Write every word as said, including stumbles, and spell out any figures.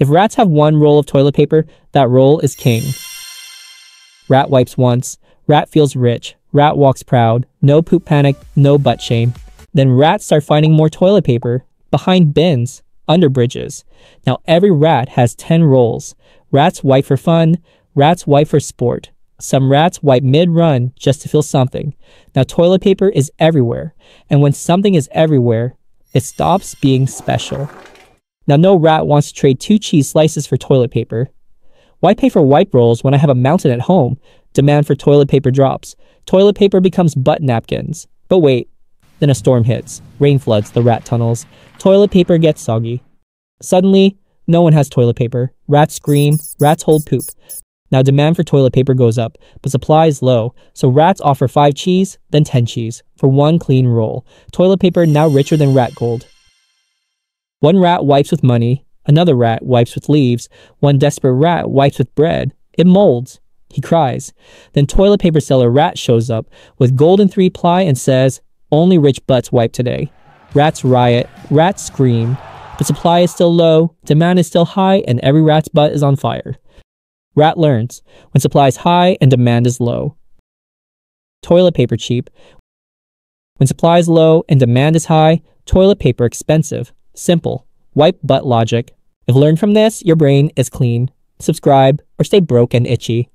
If rats have one roll of toilet paper, that roll is king. Rat wipes once. Rat feels rich. Rat walks proud. No poop panic. No butt shame. Then rats start finding more toilet paper. Behind bins. Under bridges. Now every rat has ten rolls. Rats wipe for fun. Rats wipe for sport. Some rats wipe mid-run just to feel something. Now toilet paper is everywhere. And when something is everywhere, it stops being special. Now no rat wants to trade two cheese slices for toilet paper. Why pay for wipe rolls when I have a mountain at home? Demand for toilet paper drops. Toilet paper becomes butt napkins. But wait, then a storm hits. Rain floods the rat tunnels. Toilet paper gets soggy. Suddenly, no one has toilet paper. Rats scream. Rats hold poop. Now demand for toilet paper goes up, but supply is low, so rats offer five cheese, then ten cheese, for one clean roll. Toilet paper now richer than rat gold. One rat wipes with money, another rat wipes with leaves, one desperate rat wipes with bread. It molds. He cries. Then toilet paper seller rat shows up with golden three-ply and says, only rich butts wipe today. Rats riot, rats scream, but supply is still low, demand is still high, and every rat's butt is on fire. Rat learns when supply is high and demand is low. Toilet paper cheap. When supply is low and demand is high, toilet paper expensive. Simple. Wipe butt logic. If learned from this, your brain is clean. Subscribe or stay broke and itchy.